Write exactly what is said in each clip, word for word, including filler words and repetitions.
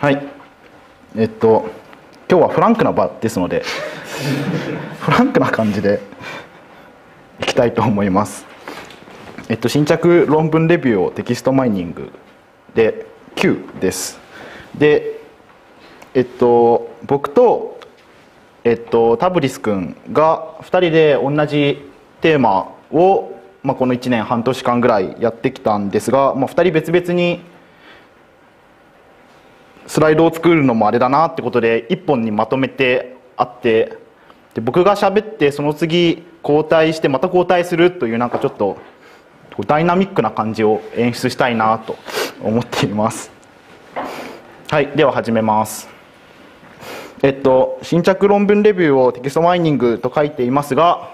はい、えっと今日はフランクな場ですのでフランクな感じでいきたいと思います。えっと新着論文レビューをテキストマイニングできゅうです。でえっと僕と、えっと、タブリス君がふたりで同じテーマを、まあ、このいちねん半年間ぐらいやってきたんですが、まあ、ふたり別々にスライドを作るのもあれだなってことでいっぽんにまとめてあって、で僕が喋ってその次交代してまた交代するというなんかちょっとダイナミックな感じを演出したいなと思っています。はい、では始めます。えっと新着論文レビューをテキストマイニングと書いていますが、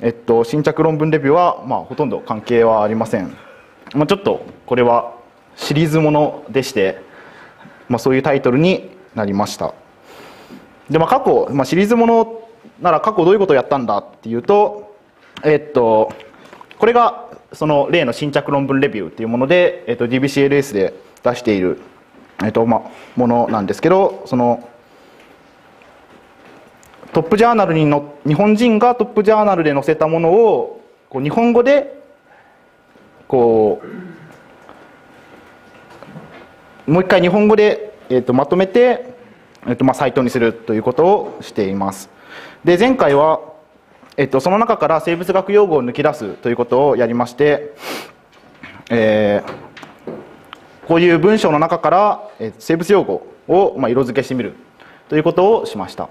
えっと新着論文レビューはまあほとんど関係はありません。まあ、ちょっとこれはシリーズものでして。まあそういうタイトルになりました。でまあ過去、まあ、シリーズものなら過去どういうことをやったんだっていうと、えっとこれがその例の新着論文レビューっていうもので、えっと ディービーシーエルエス で出しているえっとまあものなんですけど、そのトップジャーナルにの日本人がトップジャーナルで載せたものをこう日本語でこうもう一回日本語で、えー、とまとめて、えーとまあ、サイトにするということをしています。で前回は、えー、とその中から生物学用語を抜き出すということをやりまして、えー、こういう文章の中から、えー、生物用語を、まあ、色付けしてみるということをしました。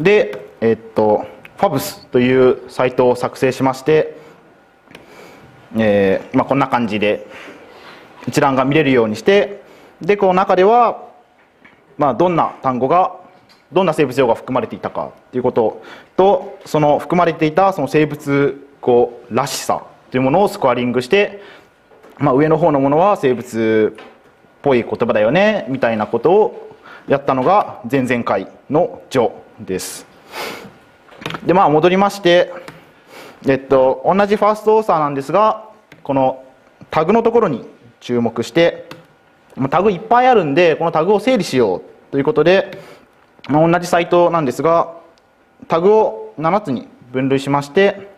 で、えー、と ファブス というサイトを作成しまして、えーまあ、こんな感じで。一覧が見れるようにして、でこの中では、まあ、どんな単語がどんな生物用語が含まれていたかということと、その含まれていたその生物こうらしさというものをスコアリングして、まあ、上の方のものは生物っぽい言葉だよねみたいなことをやったのが前々回の序です。でまあ戻りまして、えっと、同じファーストオーサーなんですが、このタグのところに注目してタグいっぱいあるんでこのタグを整理しようということで、同じサイトなんですがタグをななつに分類しまして、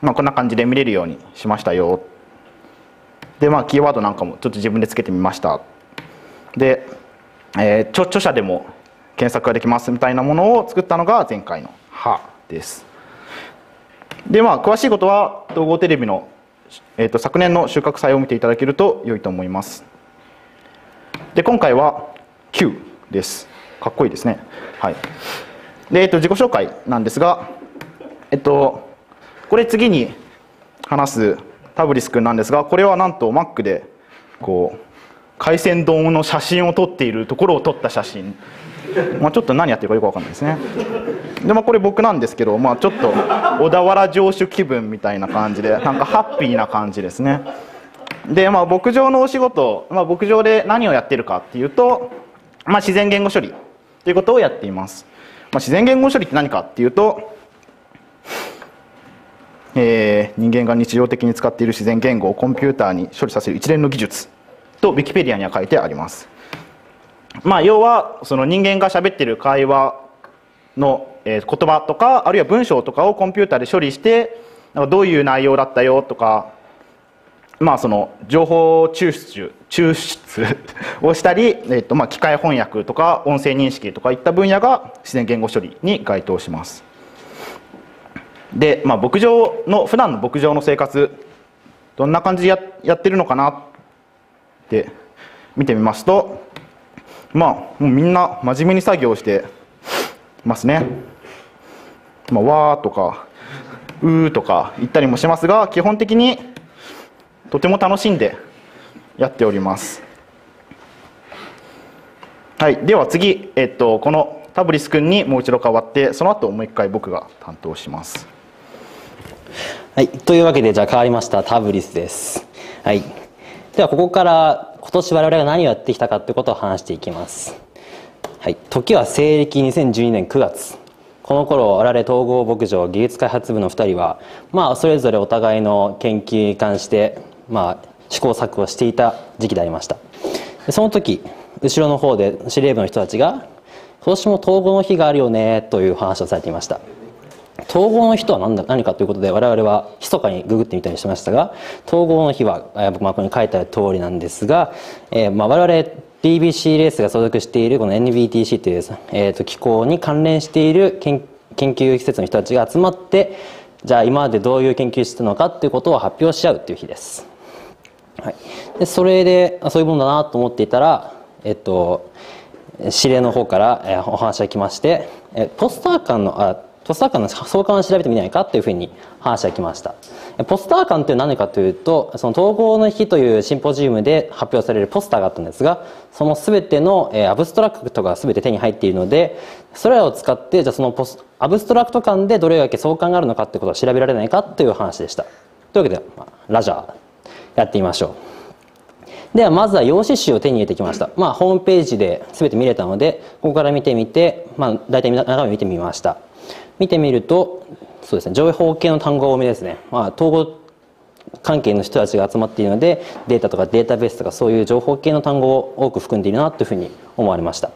まあ、こんな感じで見れるようにしましたよ。でまあキーワードなんかもちょっと自分でつけてみました。で、えー、著, 著者でも検索ができますみたいなものを作ったのが前回の「は」です。でまあ詳しいことは統合テレビのえー、と昨年の収穫祭を見ていただけると良いと思います。で今回は キュー です。かっこいいですね。はいで、えー、と自己紹介なんですが、えっ、ー、とこれ次に話すタブリス君なんですが、これはなんと マック でこう海鮮丼の写真を撮っているところを撮った写真、まあ、ちょっと何やってるかよく分かんないですね。でもこれ僕なんですけど、まあ、ちょっと小田原城主気分みたいな感じでなんかハッピーな感じですね。で、まあ、牧場のお仕事、まあ、牧場で何をやってるかっていうと、まあ、自然言語処理ということをやっています、まあ、自然言語処理って何かっていうと、えー、人間が日常的に使っている自然言語をコンピューターに処理させる一連の技術とウィキペディアには書いてあります。まあ、要はその人間が喋ってる会話の言葉とかあるいは文章とかをコンピューターで処理して、どういう内容だったよとか、まあその情報抽出抽出をしたり、えっとまあ機械翻訳とか音声認識とかいった分野が自然言語処理に該当します。でまあ牧場の普段の牧場の生活どんな感じで や, やってるのかなって見てみますと、まあもうみんな真面目に作業してますね。まあ、わーとかうーとか言ったりもしますが、基本的にとても楽しんでやっております。はい、では次、えっと、このタブリス君にもう一度代わってその後もう一回僕が担当します。はい、というわけでじゃあ変わりましたタブリスです。はい、ではここから今年我々が何をやってきたかってことを話していきます。はい、時は西暦にせんじゅうにねんくがつ、この頃我々統合牧場技術開発部のふたりは、まあ、それぞれお互いの研究に関して、まあ、試行錯誤していた時期でありました。その時後ろの方で司令部の人たちが今年も統合の日があるよねという話をされていました。統合の日とは 何, だ何かということで我々は密かにググってみたりしましたが、統合の日は、えー、僕ここに書いてある通りなんですが、えーまあ、我々 ビービーシー レースが所属しているこの エヌビーティーシー という、えー、と機構に関連している 研, 研究施設の人たちが集まって、じゃあ今までどういう研究してたのかということを発表し合うという日です。はい、でそれでそういうものだなと思っていたら、えっと司令の方からお話が来まして、ポスター館のあポスター館の相関を調べてみないかというふうに話が来ました。ポスター館って何かというと、その統合の日というシンポジウムで発表されるポスターがあったんですが、その全てのアブストラクトが全て手に入っているので、それらを使ってじゃあそのポスアブストラクト間でどれだけ相関があるのかということを調べられないかという話でした。というわけで、まあ、ラジャーやってみましょう。ではまずは用紙集を手に入れてきました。まあ、ホームページで全て見れたのでここから見てみて、まあ、大体中身見てみました。見てみるとそうですね、情報系の単語多めですね。まあ、統合関係の人たちが集まっているのでデータとかデータベースとかそういう情報系の単語を多く含んでいるなというふうに思われました。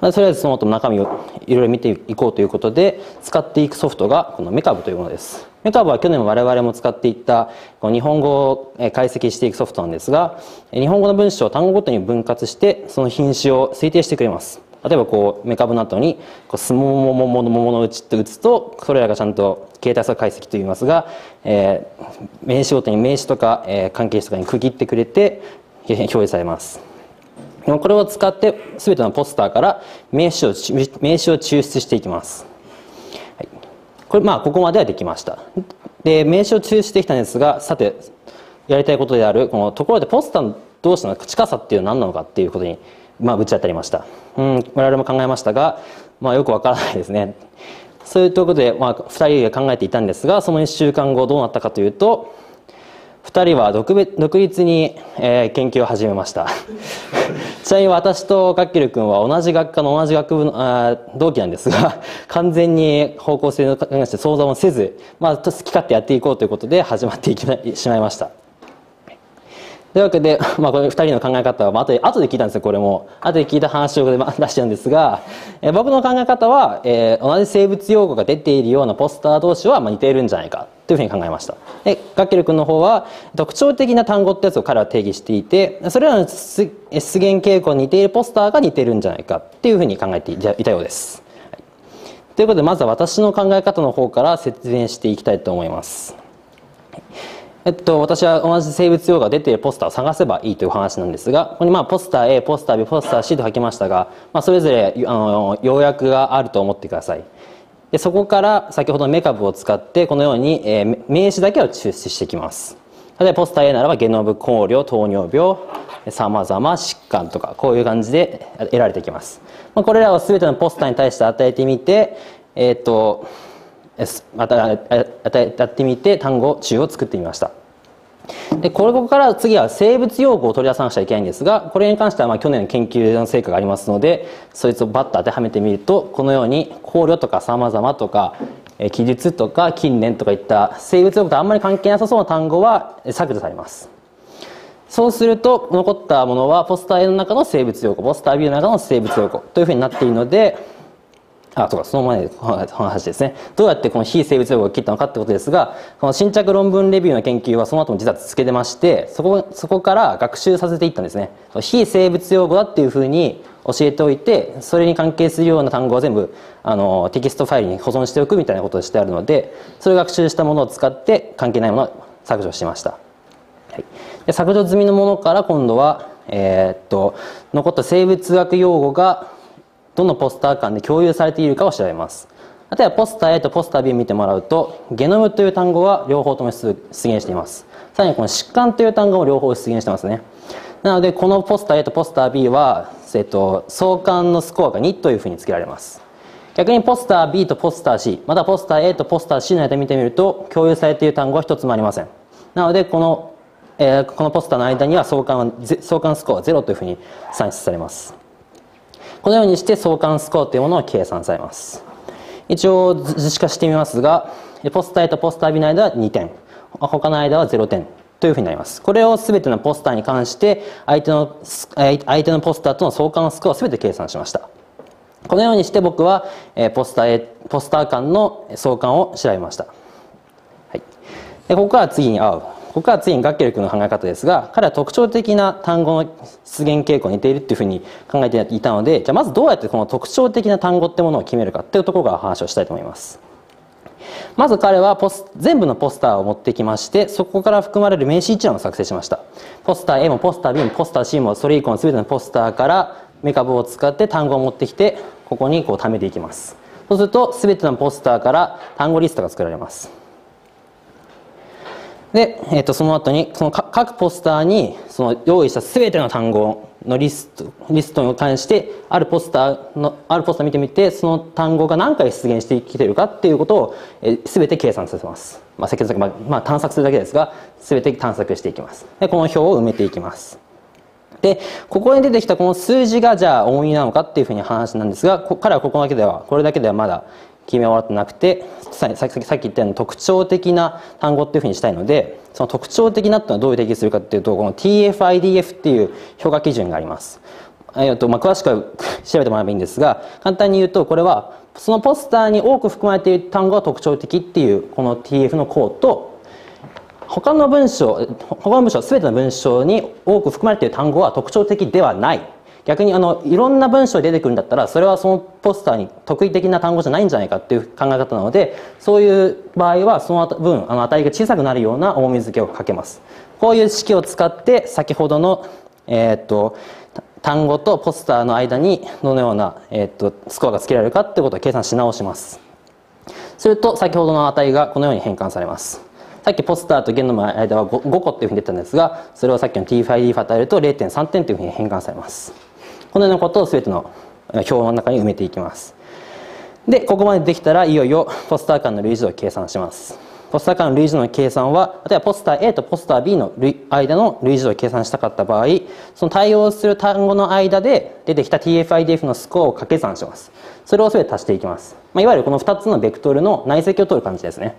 まあ、とりあえずその後の中身をいろいろ見ていこうということで使っていくソフトがこのメカブというものです。メカブは去年我々も使っていった日本語を解析していくソフトなんですが、日本語の文章を単語ごとに分割してその品種を推定してくれます。例えばこうメカブの後に「すもももものもものうち」って打つと、それらがちゃんと形態差解析といいますが、えー、名詞ごとに名詞とか、えー、関係詞とかに区切ってくれて表示されます。これを使って全てのポスターから名詞を名詞を抽出していきます。はい、これまあここまではできました。で名詞を抽出してきたんですが、さてやりたいことであるこのところでポスター同士の近さっていうのは何なのかっていうことにまあぶち当たりました。うん我々も考えましたが、まあ、よくわからないですね。そういうということで、まあ、ふたりが考えていたんですが、そのいっしゅうかんごどうなったかというと、ふたりは 独, 独立に、えー、研究を始めましたちなみに私とかっきるくんは同じ学科の同じ学部のあ同期なんですが、完全に方向性に関して相談をせず、まあ、好き勝手やっていこうということで始まっていきなしまいました。というわけで、まあ、これふたりの考え方は、まあ、後で、後で聞いたんですよ。これも後で聞いた話を出してるんですが、えー、僕の考え方は、えー、同じ生物用語が出ているようなポスター同士は、まあ、似ているんじゃないかというふうに考えました。でかっきるくんの方は特徴的な単語ってやつを彼は定義していて、それらの出現傾向に似ているポスターが似ているんじゃないかっていうふうに考えていたようです。はい、ということでまずは私の考え方の方から説明していきたいと思います。えっと、私は同じ生物用語が出ているポスターを探せばいいという話なんですが、ここにまあポスター A ポスター B ポスター C と書きましたが、まあ、それぞれあの要約があると思ってください。でそこから先ほどのメカブを使ってこのように、えー、名詞だけを抽出していきます。例えばポスター A ならばゲノム考慮糖尿病さまざま疾患とかこういう感じで得られてきます。まあ、これらを全てのポスターに対して与えてみてえっとまたやってみて単語中を作ってみました。でここから次は生物用語を取り出さなくちゃいけないんですが、これに関してはまあ去年の研究の成果がありますので、そいつをバッと当てはめてみるとこのように考慮とかさまざまとか記述とか近年とかいった生物用語とあんまり関係なさそうな単語は削除されます。そうすると残ったものはポスター A の中の生物用語ポスター B の中の生物用語というふうになっているので、あ、そうか、その前の話ですね。どうやってこの非生物用語を切ったのかってことですが、この新着論文レビューの研究はその後も実は続けてまして、そこ、そこから学習させていったんですね。非生物用語だっていうふうに教えておいて、それに関係するような単語は全部あのテキストファイルに保存しておくみたいなことをしてあるので、それを学習したものを使って関係ないものを削除しました。はい、で削除済みのものから今度は、えー、っと残った生物学用語がどのポスター間で共有されているかを調べます。例えばポスター A とポスター B を見てもらうとゲノムという単語は両方とも出現しています。さらにこの疾患という単語も両方出現してますね。なのでこのポスター A とポスター B は、えっと、相関のスコアがにというふうにつけられます。逆にポスター B とポスター C またポスター A とポスター C の間見てみると共有されている単語はひとつもありません。なのでこの、えー、このポスターの間には相関は相関スコアはゼロというふうに算出されます。このようにして相関スコアというものを計算されます。一応図式化してみますが、ポスター A とポスター B の間はにてん、他の間はぜろてんというふうになります。これを全てのポスターに関して相手の、相手のポスターとの相関のスコアを全て計算しました。このようにして僕はポスター、ポスター間の相関を調べました。はい、でここから次にアウ。ここから次にガッケル君の考え方ですが、彼は特徴的な単語の出現傾向に似ているというふうに考えていたので、じゃあまずどうやってこの特徴的な単語ってものを決めるかっていうところから話をしたいと思います。まず彼はポス全部のポスターを持ってきまして、そこから含まれる名刺一覧を作成しました。ポスター A もポスター B もポスター C もそれ以降の全てのポスターからメカブを使って単語を持ってきて、ここにこう貯めていきます。そうすると全てのポスターから単語リストが作られます。で、えっと、その後にその各ポスターにその用意した全ての単語のリストリストに関してあるポスターのあるポスター見てみて、その単語が何回出現してきてるかっていうことを全て計算させます。まあ、先ほど、まあまあ、探索するだけですが、全て探索していきます。でこの表を埋めていきます。でここに出てきたこの数字がじゃあ多いなのかっていうふうに話なんですが、彼はここだけではこれだけではまだ決め終わってなくて、さっきさっき言ったように特徴的な単語っていうふうにしたいので、その特徴的なってのはどういう定義するかっていうと、この ティーエフアイディーエフ っていう評価基準があります。えっとまあ、詳しくは調べてもらえばいいんですが、簡単に言うとこれはそのポスターに多く含まれている単語が特徴的っていうこの ティーエフ の項と、他の文章、他の文章、すべての文章に多く含まれている単語は特徴的ではない。逆にあのいろんな文章で出てくるんだったら、それはそのポスターに特異的な単語じゃないんじゃないかっていう考え方なので、そういう場合はその分あの値が小さくなるような重み付けをかけます。こういう式を使って先ほどの、えー、っと単語とポスターの間にどのような、えー、っとスコアがつけられるかっていうことを計算し直します。すると先ほどの値がこのように変換されます。さっきポスターと言語の間は ご, ごこっていうふうに出たんですが、それをさっきの ティーファイディーエフ 与えると れいてんさん 点というふうに変換されます。このようなことを全ての表の中に埋めていきます。で、ここまでできたらいよいよポスター間の類似度を計算します。ポスター間の類似度の計算は、例えばポスター A とポスター B の間の類似度を計算したかった場合、その対応する単語の間で出てきた ティーエフアイディーエフ のスコアを掛け算します。それを全て足していきます。まあ、いわゆるこのふたつのベクトルの内積を取る感じですね。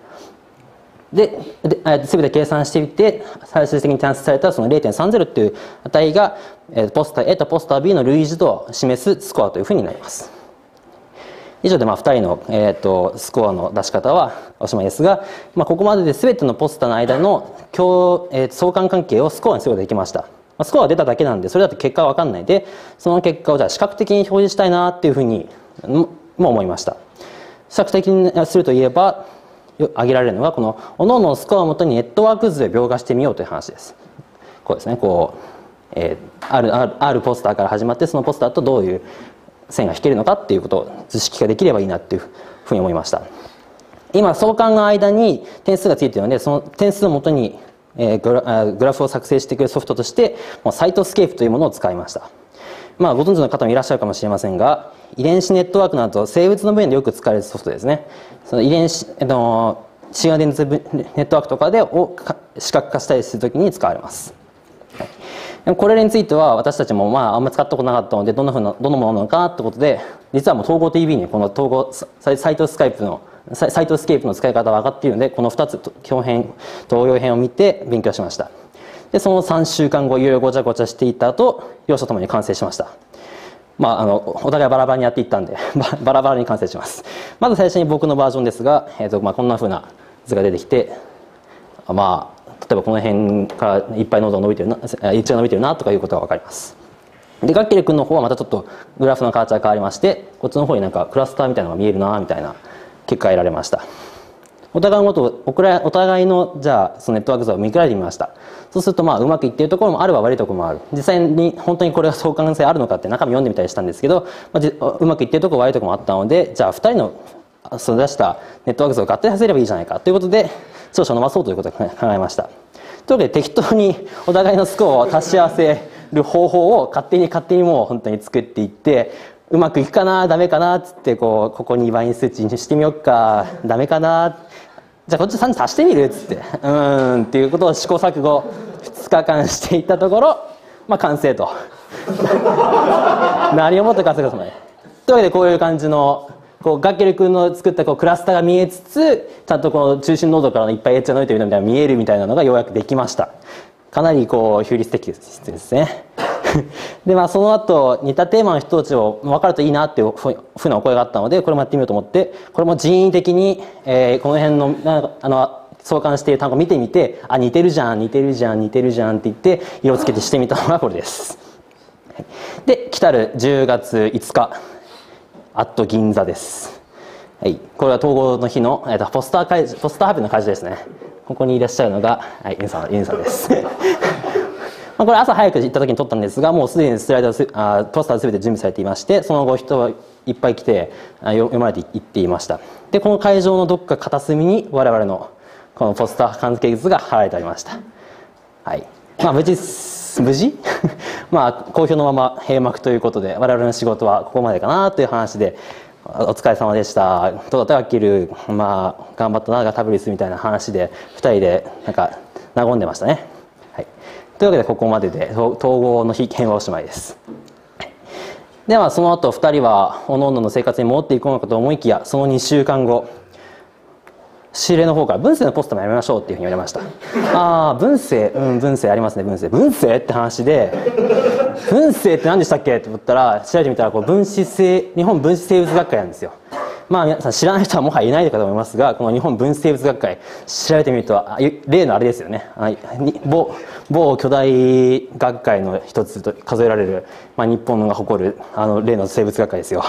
で、全て計算してみて最終的に算出されたその れいてんさんぜろ という値がポスター A とポスター B の類似度を示すスコアというふうになります。以上でまあふたりの、えー、とスコアの出し方はおしまいですが、まあ、ここまでで全てのポスターの間の共、えー、相関関係をスコアにすることができました。スコアが出ただけなんでそれだと結果は分かんないで、その結果をじゃあ視覚的に表示したいなというふうにも思いました。視覚的にするといえば挙げられるのがこの各々のスコアをもとにネットワーク図で描画してみようという話です。こうですね、こう、えー、ある、ある、あるポスターから始まってそのポスターとどういう線が引けるのかっていうことを図式化できればいいなっていうふうに思いました。今相関の間に点数がついているので、その点数をもとに、えー、グラ、グラフを作成してくれるソフトとしてサイトスケープというものを使いました。まあ、ご存知の方もいらっしゃるかもしれませんが、遺伝子ネットワークなど生物の分野でよく使われるソフトですね。その遺伝子の神話伝説ネットワークとかでを視覚化したりするときに使われます。はい、でもこれについては私たちもまああんまり使ったことなかったので、どんなふうなどのものなのかってことで、実はもう統合 ティーブイ にこの統合サイトスカイプのサイトスケープの使い方が分かっているので、このふたつ基本編と応用編を見て勉強しました。でそのさんしゅうかんごいろいろごちゃごちゃしていた後、両者ともに完成しました。まあ、あのお互いバラバラにやっていったんでバラバラに完成します。まず最初に僕のバージョンですが、えーとまあ、こんなふうな図が出てきて、まあ、例えばこの辺からいっぱいノードが伸びてるな、位置が伸びてるなとかいうことが分かります。でガッケル君の方はまたちょっとグラフの形が変わりまして、こっちの方になんかクラスターみたいなのが見えるなみたいな結果が得られました。お互いのことをお互いのじゃあそのネットワーク図を見比べてみました。そうするとまあうまくいっているところもあれば悪いところもある。実際に本当にこれが相関性あるのかって中身読んでみたりしたんですけど、まあ、うまくいっているところ悪いところもあったので、じゃあふたりのその出したネットワーク図を合体させればいいじゃないかということで長所を伸ばそうということを考えました。というわけで適当にお互いのスコアを足し合わせる方法を勝手に勝手にもう本当に作っていって、うまくいくかなダメかなっつってこうここに倍数値にしてみようかダメかなってじゃあこっちさん足してみるっつってうーんっていうことを試行錯誤ふつかかんしていったところ、まあ完成と何をもって完成か。というわけでこういう感じのこうガッケル君の作ったこうクラスターが見えつつ、ちゃんとこの中心ノードからのいっぱいエッジが伸びてるみたいな見えるみたいなのがようやくできました。かなりこうヒューリスティックですね。でまあその後似たテーマの人たちを分かるといいなっていうふうなお声があったので、これもやってみようと思って、これも人為的に、えー、この辺のあの相関している単語を見てみて、あ似てるじゃん似てるじゃん似てるじゃんって言って色をつけてしてみたのがこれです。で来たるじゅうがついつかアット銀座です、はい、これは統合の日の、えー、とポスター会ポスターハブの会社ですね。ここにいらっしゃるのが、はい、ユンさんユンさんです。これ朝早く行った時に撮ったんですが、もうすでにスライドあポスター全て準備されていまして、その後人はいっぱい来て読まれていっていました。でこの会場のどっか片隅に我々のこのポスター関係図が貼られてありました。はいまあ無事無事まあ好評のまま閉幕ということで、我々の仕事はここまでかなという話で、お疲れ様でした、どうだったかっきる、まあ頑張ったなガタブリスみたいな話でふたりでなんか和んでましたね。はい、というわけでここまでで統合の日見はおしまいです。ではその後ふたりはおのおのの生活に戻っていこうのかと思いきや、そのにしゅうかんご指令の方から文政のポストもやめましょうっていうふうに言われました。ああ文政うん文政ありますね文政文政って話で、文政って何でしたっけって思ったら調べてみたら、こう分子生日本分子生物学会なんですよ。まあ皆さん知らない人はもはやいないかと思いますが、この日本分子生物学会調べてみると例のあれですよね、あ某某巨大学会の一つと数えられる、まあ、日本が誇るあの例の生物学会ですよ。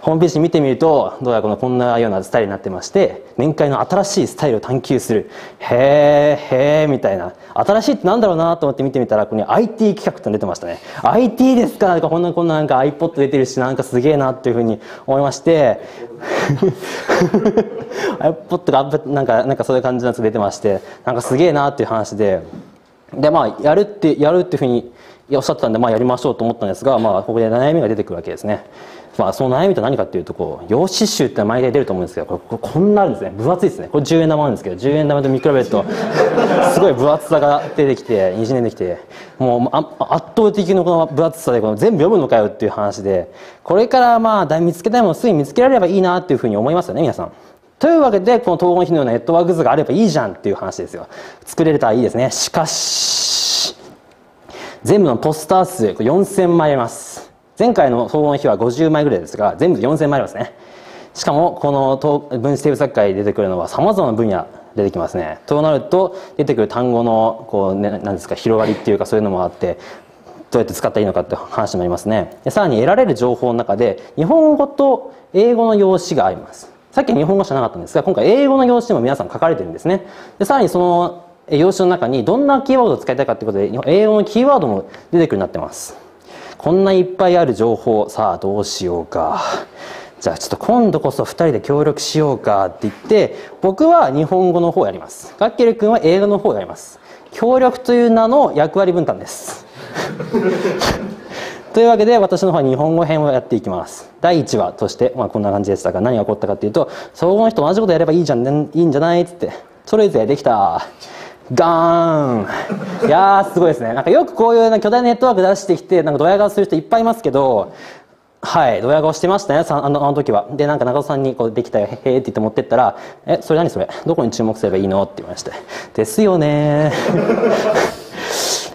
ホームページ見てみるとどうやらこのこんなようなスタイルになってまして、年会の新しいスタイルを探求するへーへーみたいな、新しいってなんだろうなと思って見てみたら、ここに アイティー 企画って出てましたね。 アイティー ですか、なんかこんなこんななんか iPod 出てるしなんかすげえなっていうふうに思いましてiPod がなんかなんかそういう感じのやつ出てまして、なんかすげえなっていう話で、でまあやるってやるっていうふうにおっしゃってたんで、まあやりましょうと思ったんですが、まあここで悩みが出てくるわけですね。まあ、その悩みとは何かっていうと、こう用紙集って毎回出ると思うんですけど、これこんなあるんですね。分厚いですね。これじゅうえんだまなんですけど、じゅうえんだまと見比べるとすごい分厚さが出てきてにじゅうねんできて、もう圧倒的なこの分厚さで、この全部読むのかよっていう話で、これからまあ見つけたいものをすぐに見つけられればいいなっていうふうに思いますよね皆さん。というわけでこの統合の日のようなネットワーク図があればいいじゃんっていう話ですよ。作れれたらいいですね。しかし全部のポスター数よんせんまいあります。前回の総合の日はごじゅうまいぐらいですが、全部でよんせんまいありますね。しかもこの分子生物学会で出てくるのはさまざまな分野出てきますね。となると出てくる単語のこう、ね、なんですか広がりっていうか、そういうのもあって、どうやって使ったらいいのかって話になりますね。でさらに得られる情報の中で日本語と英語の用紙があります。さっき日本語じゃなかったんですが、今回英語の用紙でも皆さん書かれてるんですね。でさらにその用紙の中にどんなキーワードを使いたいかってことで、英語のキーワードも出てくるようになってます。こんないっぱいある情報、さあどうしようか、じゃあちょっと今度こそふたりで協力しようかって言って、僕は日本語の方をやります。ガッケル君は英語の方をやります。協力という名の役割分担ですというわけで私の方は日本語編をやっていきます。だいいちわとして、まあ、こんな感じでしたが、何が起こったかというと、総合の人と同じことやればいいじゃんいいんじゃないっつって、それぞれできたガーンいやーすごいですね。なんかよくこういう巨大なネットワーク出してきて、なんかドヤ顔する人いっぱいいますけど、はいドヤ顔してましたねあの、あの時は。でなんか中尾さんにこうできたよへーって言って持ってったら「えそれ何それどこに注目すればいいの?」って言われまして「ですよね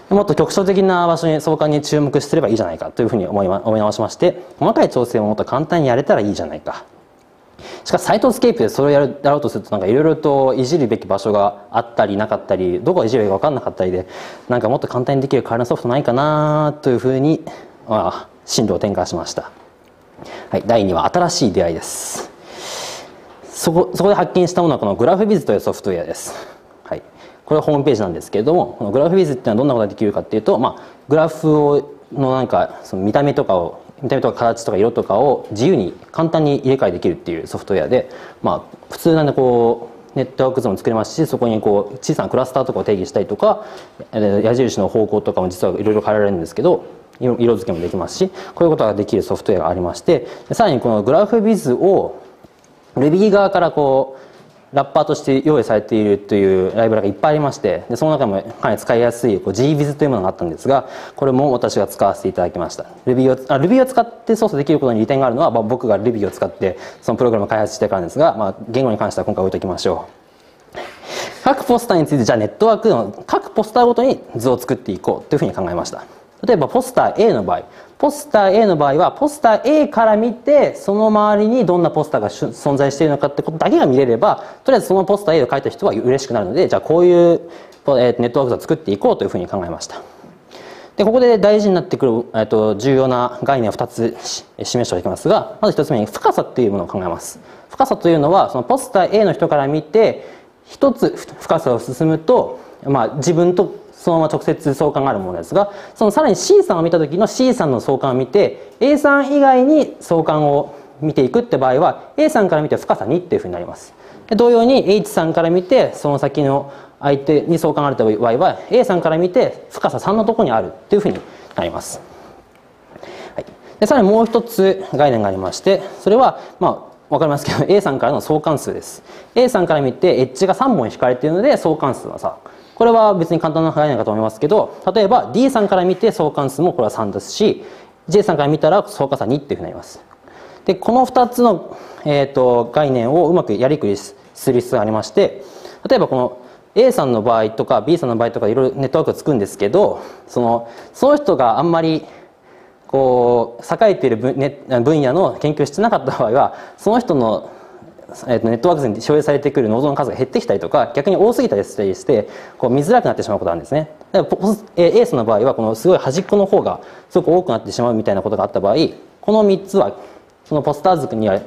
ー」もっと局所的な場所に相関に注目すればいいじゃないかというふうに思い直しまして、細かい調整をもっと簡単にやれたらいいじゃないか。しかしサイトスケープでそれをやるやろうとすると、なんかいろいろといじるべき場所があったりなかったり、どこがいじるべきか分かんなかったりで、なんかもっと簡単にできる代わりのソフトないかなというふうに、まあ、進路を転換しました。はい、だいにわ新しい出会いです。そこそこで発見したものはこのグラフビズというソフトウェアです。はい、これはホームページなんですけれども、このグラフビズっていうのはどんなことができるかっていうと、まあ、グラフをのなんかその見た目とかを見た目とか形とか色とかを自由に簡単に入れ替えできるっていうソフトウェアで、まあ普通なんでこうネットワーク図も作れますし、そこにこう小さなクラスターとかを定義したりとか、矢印の方向とかも実はいろいろ変えられるんですけど、色付けもできますし、こういうことができるソフトウェアがありまして、さらにこのグラフビズを Ruby 側からこうラッパーとして用意されているというライブラリがいっぱいありまして、でその中もかなり使いやすい ジービズ というものがあったんですが、これも私が使わせていただきました。 Ruby を, あ Ruby を使って操作できることに利点があるのは、まあ、僕が Ruby を使ってそのプログラムを開発してからですが、まあ、言語に関しては今回置いておきましょう。各ポスターについて、じゃあネットワークの各ポスターごとに図を作っていこうというふうに考えました。例えばポスター A の場合ポスター A の場合はポスター A から見て、その周りにどんなポスターが存在しているのかってことだけが見れれば、とりあえずそのポスター A を書いた人は嬉しくなるので、じゃあこういうネットワーク図を作っていこうというふうに考えました。でここで大事になってくる、えっと、重要な概念をふたつ示しておきますが、まずひとつめに深さというものを考えます。深さというのは、そのポスター A の人から見て一つ深さを進むと、まあ、自分とそのまま直接相関があるものですが、そのさらに C さんを見た時の C さんの相関を見て A さん以外に相関を見ていくって場合は A さんから見て深さにっていうふうになります。で同様に H さんから見てその先の相手に相関があるという場合は A さんから見て深ささんのところにあるっていうふうになります。はい、でさらにもう一つ概念がありまして、それはまあわかりますけど A さんからの相関数です。 A さんから見てエッジがさんぼん引かれているので相関数はさん、これは別に簡単な概念かと思いますけど、例えば D さんから見て相関数もこれはさんですし、 J さんから見たら相関数はにっていうふうになります。でこのふたつの、えー、と概念をうまくやりくりする必要がありまして、例えばこの A さんの場合とか B さんの場合とかいろいろネットワークをつくんですけど、そのその人があんまりこう栄えている分野の研究をしてなかった場合は、その人のネットワークに所有されてくるノードの数が減ってきたりとか、逆に多すぎたりしたりしてこう見づらくなってしまうことがあるんですね。だから A さんの場合はこのすごい端っこの方がすごく多くなってしまうみたいなことがあった場合、このみっつはそのポスター図には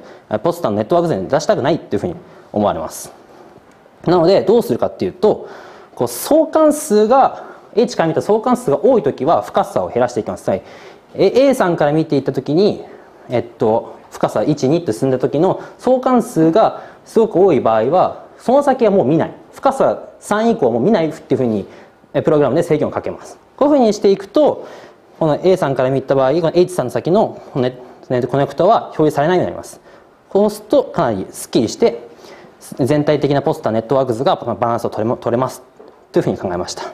ポスターのネットワーク図に出したくないというふうに思われます。なのでどうするかっていうと、こう相関数が H から見た相関数が多いときは深さを減らしていきます。A さんから見ていった時に、えっと、深さいち、にと進んだ時の相関数がすごく多い場合はその先はもう見ない、深ささん以降はもう見ないっていうふうにプログラムで制限をかけます。こういうふうにしていくと、この A さんから見た場合この H さんの先のコネクタは表示されないようになります。こうするとかなりすっきりして全体的なポスターネットワーク図がバランスを取れますというふうに考えました。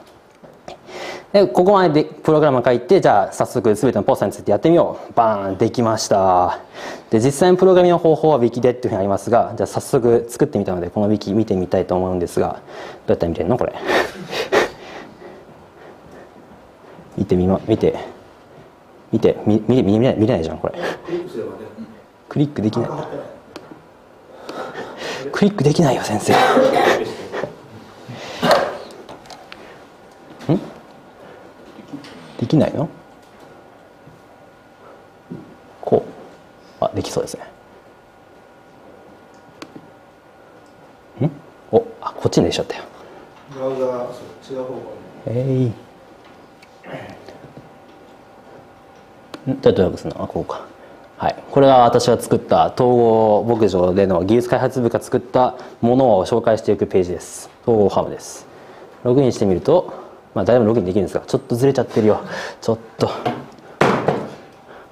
でここまででプログラムを書いて、じゃあ早速全てのポスターについてやってみよう、バーンできました。で実際のプログラミングの方法は Wiki でっていうふうにありますが、じゃあ早速作ってみたのでこの Wiki 見てみたいと思うんですが、どうやったら見てるのこれ見てみま見て見て見て見て見れない見れないじゃんこれ、クリックできないクリックできないよ先生んできないの？こう、あ、できそうですね。ん？お、あ、こっちにできちゃったよ。ブラウザー、そっちの方が。えい。ん？どうやってするの？あ、こうか。はい、これは私が作った統合牧場での技術開発部が作ったものを紹介していくページです。統合ハブです。ログインしてみると。まあ、だいぶログインできるんですがちょっとずれちゃってるよ、ちょっと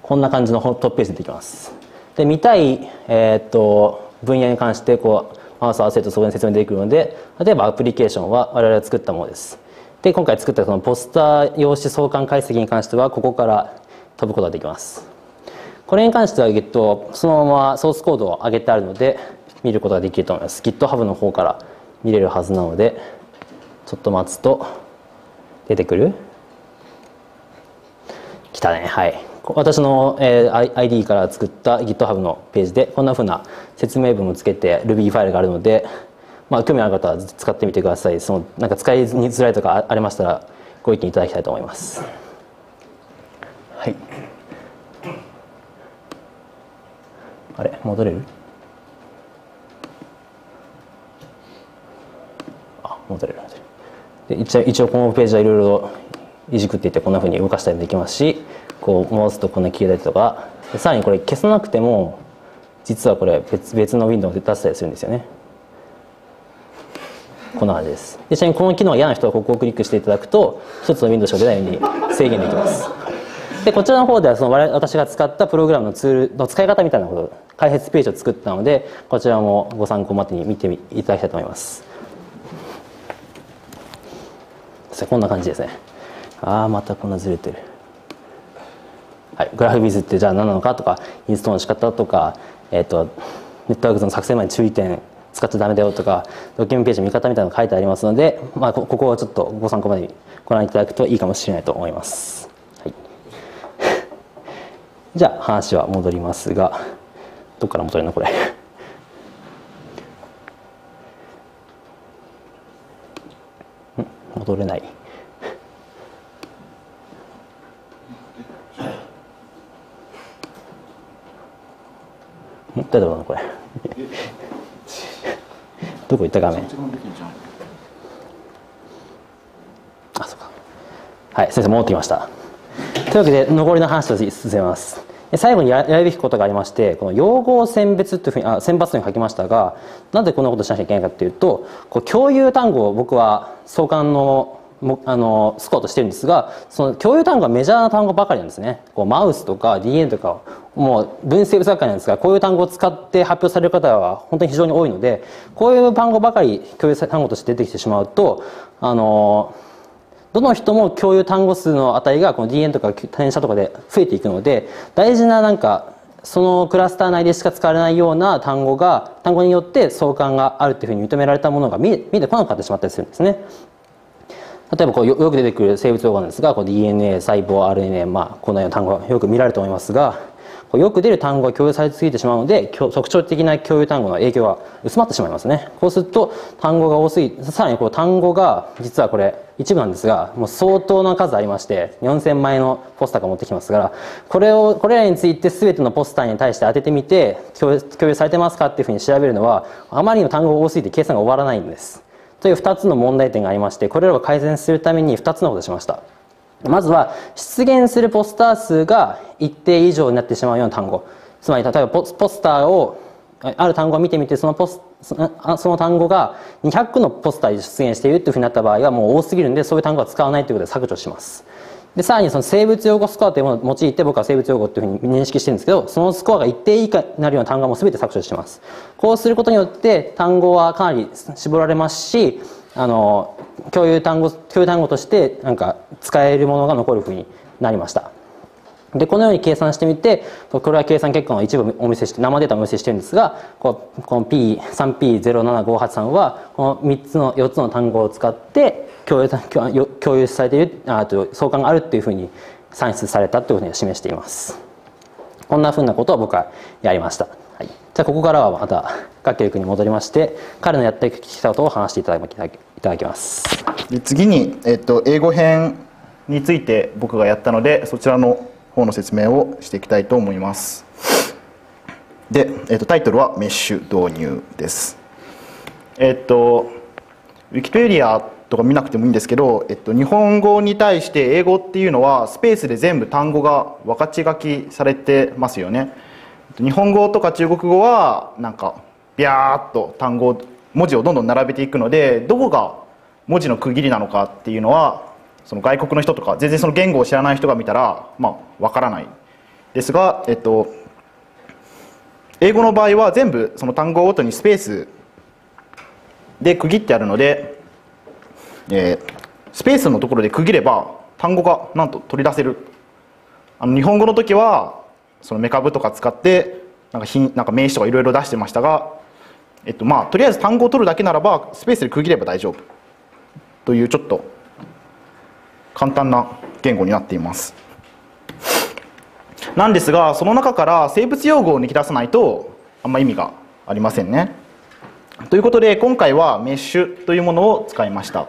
こんな感じのトップページでできます。で見たい、えー、と分野に関してこうマウスを合わせるとそこに説明できるので、例えばアプリケーションは我々が作ったものです。で今回作ったそのポスター用紙相関解析に関してはここから飛ぶことができます。これに関しては Git そのままソースコードを上げてあるので見ることができると思います。 GitHub の方から見れるはずなのでちょっと待つと出てくる？来たね。はい、私の アイディー から作った GitHub のページでこんな風な説明文をつけて Ruby ファイルがあるので、まあ、興味ある方は使ってみてください。そのなんか使いづらいとかありましたらご意見いただきたいと思います。はい、あれ戻れる？あ、戻れる。一応、 一応このページはいろいろいじくっていってこんなふうに動かしたりできますし、こう回すとこんな消えたりとか、さらにこれ消さなくても実はこれ 別, 別のウィンドウで出したりするんですよね。こんな感じです。でちなみにこの機能が嫌な人はここをクリックしていただくと一つのウィンドウしか出ないように制限できます。でこちらの方ではその我々私が使ったプログラムのツールの使い方みたいなこと開発ページを作ったのでこちらもご参考までに見ていただきたいと思います。こんな感じですね。ああまたこんなずれてる。はい、グラフビズってじゃあ何なのかとかインストールの仕方とか、えー、とネットワークの作成前に注意点使っちゃダメだよとかドキュメントページの見方みたいなのが書いてありますので、まあ、ここをちょっとご参考までにご覧いただくといいかもしれないと思います。はい、じゃあ話は戻りますがどっから戻れるのこれ。戻れない。大丈夫なのこれ。どこ行った画面。あ、そうか。はい、先生戻ってきました。というわけで残りの話と進めます。最後にやるべきことがありまして、この用語を選別というふうにあ選抜というふうに書きましたが、なんでこんなことしなきゃいけないかというと、こう共有単語を僕は相関のあのスコアとしてるんですが、その共有単語はメジャーな単語ばかりなんですね。こうマウスとか ディーエヌ とかもう文生物学会なんですが、こういう単語を使って発表される方は本当に非常に多いので、こういう単語ばかり共有単語として出てきてしまうと、あのー。どの人も共有単語数の値がこの ディーエヌ とか転写とかで増えていくので、大事ななんかそのクラスター内でしか使われないような単語が単語によって相関があるというふうに認められたものが見えてこなかってしまったりするんですね。例えばこうよく出てくる生物用語なんですが、こう ディーエヌエー 細胞 アールエヌエー、まあ、このような単語がよく見られると思いますが、こうよく出る単語が共有されすぎてしまうので特徴的な共有単語の影響が薄まってしまいますね。こうすると単語が多すぎて、さらにこう単語が実はこれ一部なんですがもう相当な数ありまして、よんせんまいのポスターが持ってきますから、これをこれらについて全てのポスターに対して当ててみて共有、共有されてますかっていうふうに調べるのはあまりの単語が多すぎて計算が終わらないんです。というふたつの問題点がありまして、これらを改善するためにふたつのことをしました。まずは出現するポスター数が一定以上になってしまうような単語、つまり例えばポスターをある単語を見てみてそのポスその単語がにひゃっこのポスターで出現しているというふうになった場合はもう多すぎるんで、そういう単語は使わないということで削除します。でさらにその生物用語スコアというものを用いて、僕は生物用語というふうに認識してるんですけど、そのスコアが一定以下になるような単語はもう全て削除します。こうすることによって単語はかなり絞られますし、あの共有単語共有単語としてなんか使えるものが残るふうになりました。でこのように計算してみて、これは計算結果の一部をお見せして生データをお見せしてるんですが、この ピーさんピーゼロななごはちさん はこのみっつのよっつの単語を使って共有共有されているあと相関があるというふうに算出されたというふうに示しています。こんなふうなことを僕はやりました。はい、じゃあここからはまたガッケル君に戻りまして、彼のやってきたことを話していただきます。で次に、えっと、英語編について僕がやったので、そちらの方の説明をしていきたいと思います。で、えっと、タイトルは「メッシュ導入」です。えっとウィキペディアとか見なくてもいいんですけど、えっと、日本語に対して英語っていうのはスペースで全部単語が分かち書きされてますよね。日本語とか中国語はなんかビャーっと単語文字をどんどん並べていくので、どこが文字の区切りなのかっていうのはその外国の人とか全然その言語を知らない人が見たらまあわからないですが、えっと英語の場合は全部その単語ごとにスペースで区切ってあるので、えー、スペースのところで区切れば単語がなんと取り出せる。あの日本語の時はそのメカブとか使ってなんか品なんか名詞とかいろいろ出してましたが、えっとまあとりあえず単語を取るだけならばスペースで区切れば大丈夫というちょっと簡単な言語になっています。なんですがその中から生物用語を抜き出さないとあんま意味がありませんね。ということで今回はメッシュというものを使いました。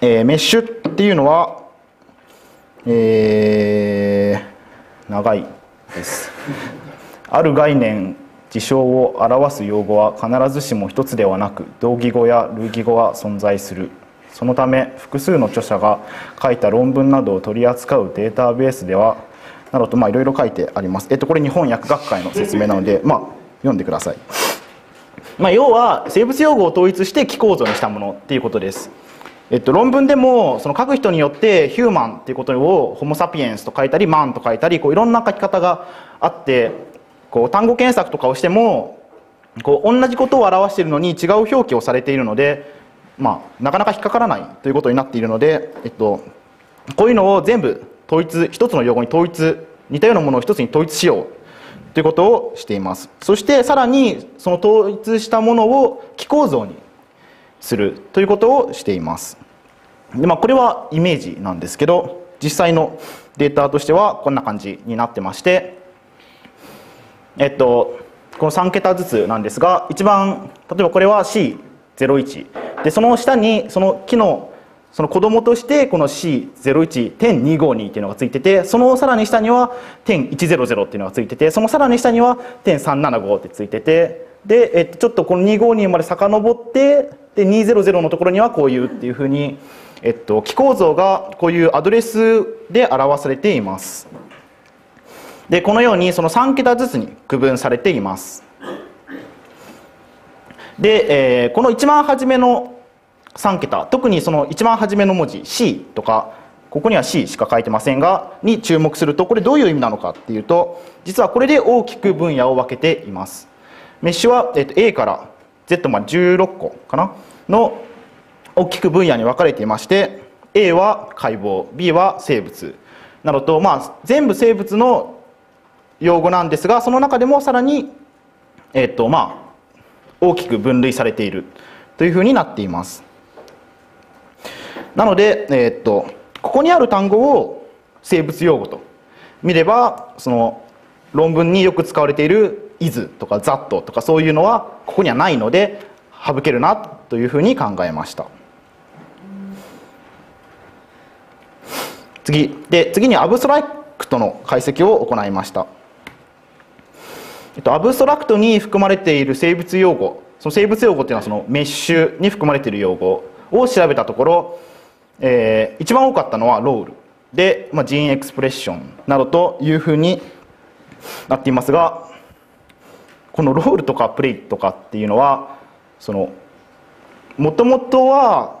えー、メッシュっていうのは、えー長いです。ある概念事象を表す用語は必ずしも一つではなく同義語や類義語が存在する。そのため複数の著者が書いた論文などを取り扱うデータベースではなどとまあいろいろ書いてあります。えっとこれ日本薬学会の説明なのでまあ読んでください。まあ要は生物用語を統一して気構造にしたものっていうことです。えっと、論文でもその書く人によってヒューマンっていうことをホモサピエンスと書いたりマンと書いたりこういろんな書き方があってこう単語検索とかをしてもこう同じことを表しているのに違う表記をされているので、まあ、なかなか引っかからないということになっているので、えっと、こういうのを全部統一一つの用語に統一似たようなものを一つに統一しようということをしています。そしてさらにその統一したものを気構造にするということをしています。で、まあ、これはイメージなんですけど実際のデータとしてはこんな感じになってまして、えっと、このさん桁ずつなんですが一番例えばこれは シーゼロいち でその下にその木のその子供としてこの シーゼロいちてんにごに っていうのがついててそのさらに下にはてんいちぜろぜろっていうのがついててそのさらに下にはてんさんななごってついててで、えっと、ちょっとこのにごにまで遡ってでにひゃくのところにはこういうっていうふうに、えっと、気構造がこういうアドレスで表されています。でこのようにそのさん桁ずつに区分されています。で、えー、この一番初めのさん桁特にその一番初めの文字 C とかここには C しか書いてませんがに注目するとこれどういう意味なのかっていうと実はこれで大きく分野を分けています。メッシュは A から Z までじゅうろっこかなの大きく分野に分かれていまして A は解剖 B は生物などと、まあ、全部生物の用語なんですがその中でもさらに、えっとまあ、大きく分類されているというふうになっています。なので、えーっと、ここにある単語を生物用語と見ればその論文によく使われている「is」とか「that」とかそういうのはここにはないので省けるなというふうに考えました。次で次にアブストラクトの解析を行いました。えっと、アブストラクトに含まれている生物用語その生物用語っていうのはそのメッシュに含まれている用語を調べたところ、えー、一番多かったのはロールで、まあ、ジーンエクスプレッションなどというふうになっていますがこのロールとかプレイとかっていうのはもともとは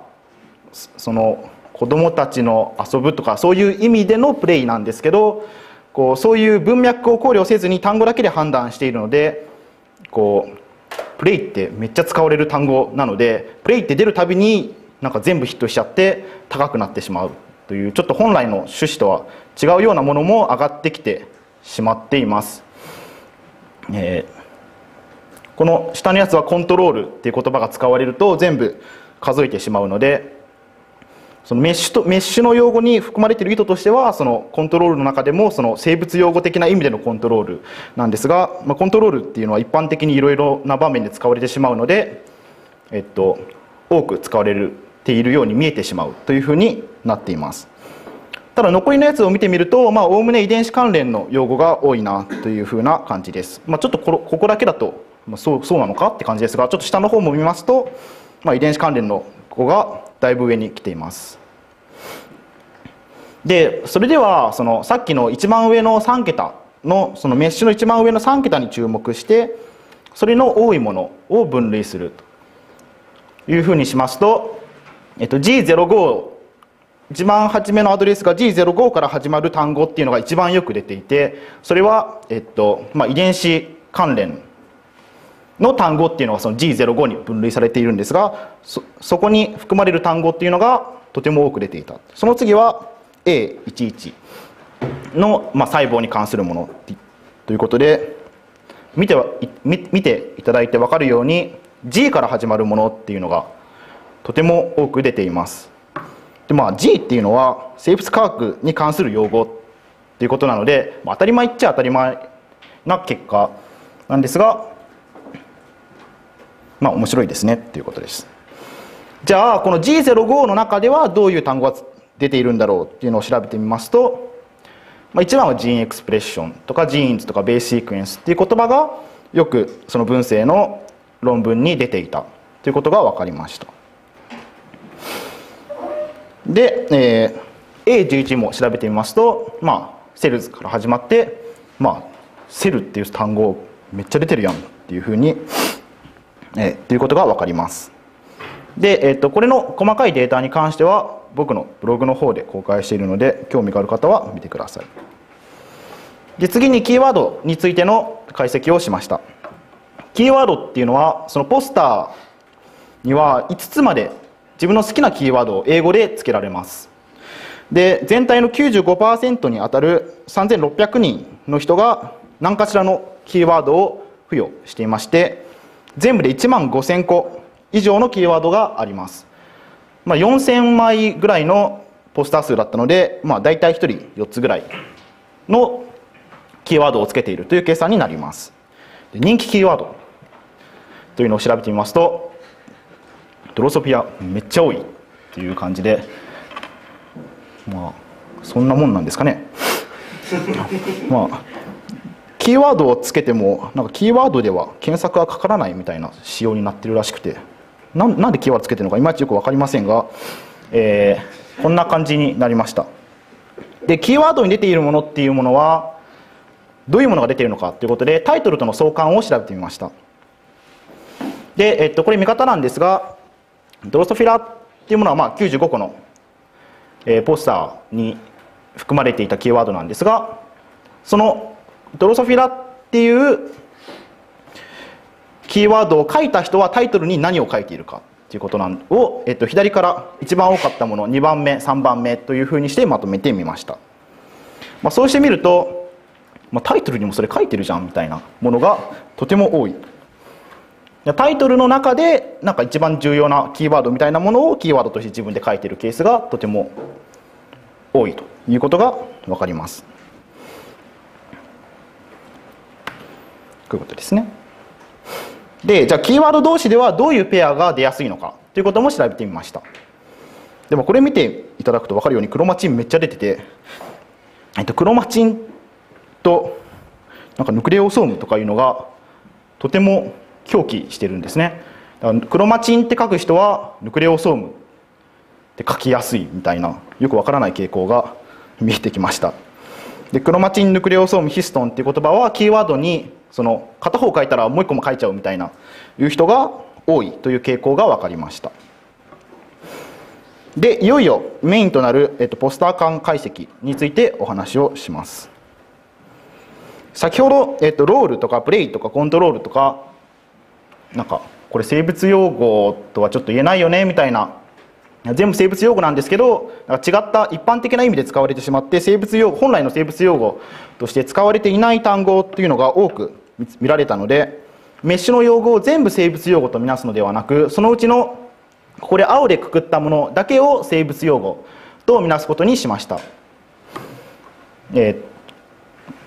その子どもたちの遊ぶとかそういう意味でのプレイなんですけどこうそういう文脈を考慮せずに単語だけで判断しているのでこうプレイってめっちゃ使われる単語なのでプレイって出るたびになんか全部ヒットしちゃって高くなってしまうというちょっと本来の趣旨とは違うようなものも上がってきてしまっています、えー、この下のやつはコントロールっていう言葉が使われると全部数えてしまうのでそのメッシュとメッシュの用語に含まれている意図としてはそのコントロールの中でもその生物用語的な意味でのコントロールなんですが、まあ、コントロールっていうのは一般的にいろいろな場面で使われてしまうので、えっと、多く使われているように見えてしまうというふうになっています。ただ残りのやつを見てみるとおおむね遺伝子関連の用語が多いなというふうな感じです。まあ、ちょっとここだけだと、まあ、そう、そうなのかって感じですがちょっと下の方も見ますと、まあ、遺伝子関連の語がだいぶ上に来ています。でそれではそのさっきの一番上のさん桁のそのメッシュの一番上のさん桁に注目してそれの多いものを分類するというふうにしますと、えっと、ジーゼロご 一番初めのアドレスが ジーゼロご から始まる単語っていうのが一番よく出ていてそれは、えっとまあ、遺伝子関連の単語っていうのがその ジーゼロご に分類されているんですが そ, そこに含まれる単語っていうのがとても多く出ていた。その次は エーじゅういち の、まあ、細胞に関するものということで見 て, は 見, 見ていただいて分かるように G から始まるものっていうのがとても多く出ています。で、まあ、G っていうのは生物科学に関する用語ということなので、まあ、当たり前っちゃ当たり前な結果なんですがまあ面白いですねっていうことです。じゃあこの ジーゼロご の中ではどういう単語が出ているんだろうっていうのを調べてみますと、まあ、一番はジーンエクスプレッションとかジーンズとかベースシークエンスっていう言葉がよくその文政の論文に出ていたということが分かりました。で、えー、エーじゅういち も調べてみますと、まあ、セルズから始まって、まあ、セルっていう単語めっちゃ出てるやんっていうふうにえということが分かります。で、えっと、これの細かいデータに関しては僕のブログの方で公開しているので、興味がある方は見てください。で、次にキーワードについての解析をしました。キーワードっていうのは、そのポスターにはいつつまで自分の好きなキーワードを英語で付けられます。で、全体の きゅうじゅうごパーセント に当たるさんぜんろっぴゃくにんの人が何かしらのキーワードを付与していまして、全部でいちまんごせんこ以上のキーワードがあります。まあ、よんせんまいぐらいのポスター数だったので、まあ、大体ひとりよっつぐらいのキーワードをつけているという計算になります。で、人気キーワードというのを調べてみますと、ドロソフィアめっちゃ多いっていう感じで、まあそんなもんなんですかね。まあキーワードをつけてもなんかキーワードでは検索がかからないみたいな仕様になってるらしくて、な ん, なんでキーワードつけてるのかいまいちよく分かりませんが、えー、こんな感じになりました。で、キーワードに出ているものっていうものはどういうものが出ているのかということで、タイトルとの相関を調べてみました。で、えっと、これ見方なんですが、ドロソフィラっていうものはまあきゅうじゅうごこのポスターに含まれていたキーワードなんですが、そのドロソフィラっていうキーワードを書いた人はタイトルに何を書いているかっていうことを、えっと、左から一番多かったもの、にばんめ、さんばんめというふうにしてまとめてみました。まあ、そうしてみると、まあ、タイトルにもそれ書いてるじゃんみたいなものがとても多い。タイトルの中でなんか一番重要なキーワードみたいなものをキーワードとして自分で書いているケースがとても多いということが分かります。ということですね。で、じゃあキーワード同士ではどういうペアが出やすいのかということも調べてみました。でもこれ見ていただくと分かるようにクロマチンめっちゃ出てて、えっと、クロマチンとなんかヌクレオソームとかいうのがとても表記してるんですね。だからクロマチンって書く人はヌクレオソームって書きやすいみたいな、よくわからない傾向が見えてきました。で、クロマチン、ヌクレオソーム、ヒストンっていう言葉はキーワードにその片方書いたらもう一個も書いちゃうみたいないう人が多いという傾向が分かりました。で、いよいよメインとなる、えっと、ポスター間解析についてお話をします。先ほど、えっと、ロールとかプレイとかコントロールとか、なんかこれ生物用語とはちょっと言えないよねみたいな、全部生物用語なんですけど、なんか違った一般的な意味で使われてしまって、生物用語、本来の生物用語として使われていない単語というのが多く見られたので、メッシュの用語を全部生物用語とみなすのではなく、そのうちのここで青でくくったものだけを生物用語とみなすことにしました。えー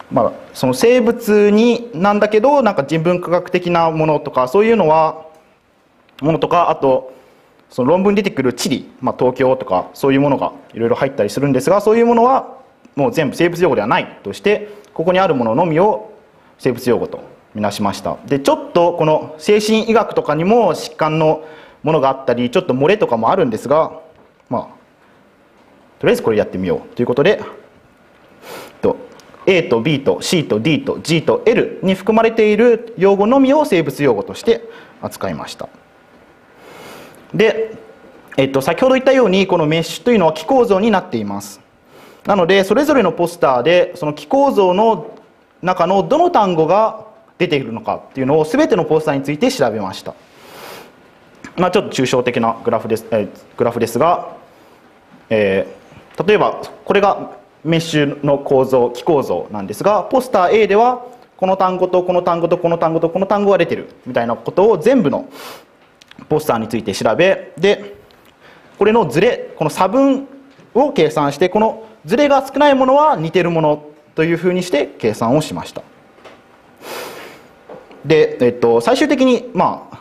まあ、その生物になんだけど、なんか人文科学的なものとかそういうのはものとか、あとその論文に出てくる地理、まあ、東京とかそういうものがいろいろ入ったりするんですが、そういうものはもう全部生物用語ではないとして、ここにあるもののみを生物用語とみなしました。で、ちょっとこの精神医学とかにも疾患のものがあったり、ちょっと漏れとかもあるんですが、まあとりあえずこれやってみようということで、とA と B と C と D と G と L に含まれている用語のみを生物用語として扱いました。で、えっと、先ほど言ったようにこのメッシュというのは気構造になっています。なのでそれぞれのポスターでその気構造の中のどの単語が出ているのかっていうのを全てのポスターについて調べました。まあ、ちょっと抽象的なグラフです、えー、グラフですが、えー、例えばこれがメッシュの構造、気構造なんですが、ポスター A ではこの単語とこの単語とこの単語とこの単語が出てるみたいなことを全部のポスターについて調べ、でこれのズレ、この差分を計算して、このズレが少ないものは似てるものというふうにして計算をしました。で、えっと、最終的にまあ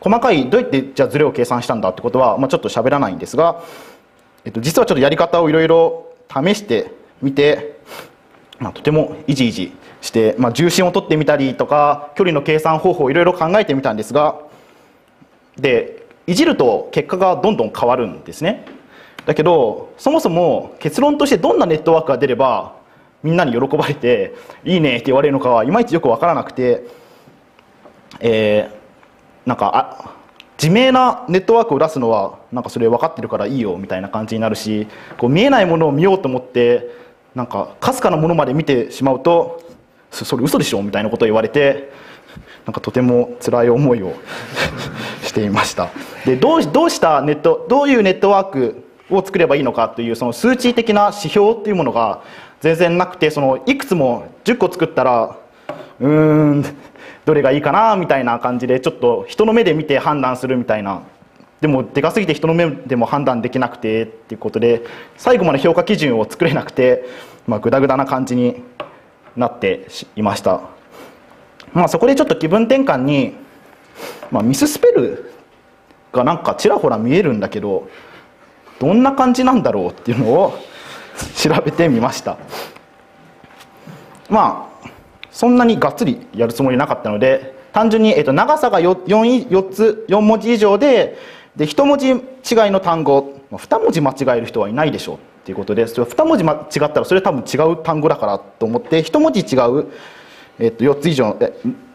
細かいどうやってじゃあズレを計算したんだってことは、まあ、ちょっと喋らないんですが、えっと、実はちょっとやり方をいろいろ試してみて、まあ、とてもイジイジして、まあ、重心を取ってみたりとか距離の計算方法をいろいろ考えてみたんですが、でいじると結果がどんどん変わるんですね。だけどそもそも結論としてどんなネットワークが出ればみんなに喜ばれていいねって言われるのかはいまいちよく分からなくて、えー、なんかあ自明なネットワークを出すのはなんかそれ分かってるからいいよみたいな感じになるし、こう見えないものを見ようと思ってなんかかすかなものまで見てしまうとそれ嘘でしょみたいなことを言われて、なんかとても辛い思いをしていました。で、どう、どうしたネット、どういうネットワークを作ればいいのかというその数値的な指標っていうものが全然なくて、そのいくつもじゅっこ作ったらうーんどれがいいかなみたいな感じでちょっと人の目で見て判断するみたいな、でもでかすぎて人の目でも判断できなくてっていうことで最後まで評価基準を作れなくて、まあ、グダグダな感じになっていました。まあ、そこでちょっと気分転換に、まあ、ミススペルがなんかちらほら見えるんだけどどんな感じなんだろうっていうのを調べてみました。まあそんなにがっつりやるつもりなかったので、単純に、えっと、長さが よん, よっつよん文字以上 で, でいち文字違いの単語に文字間違える人はいないでしょうっていうことで、それに文字間違ったらそれ多分違う単語だからと思っていち文字違う、えっと、よっつ以上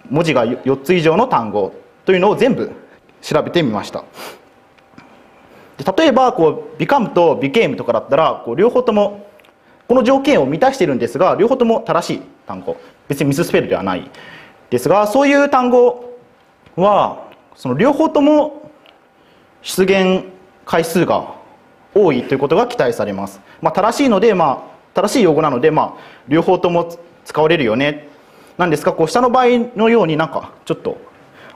文字がよっつ以上の単語というのを全部調べてみました。で例えばこう become と became とかだったらこう両方ともこの条件を満たしているんですが両方とも正しい単語、別にミススペルではないですが、そういう単語はその両方とも出現回数が多いということが期待されます。まあ、正しいので、まあ、正しい用語なので、まあ、両方とも使われるよね。なんですがこう下の場合のようになんかちょっと